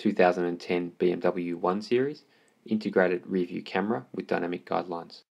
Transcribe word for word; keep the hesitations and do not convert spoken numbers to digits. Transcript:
two thousand ten B M W one Series, integrated rear view camera with dynamic guidelines.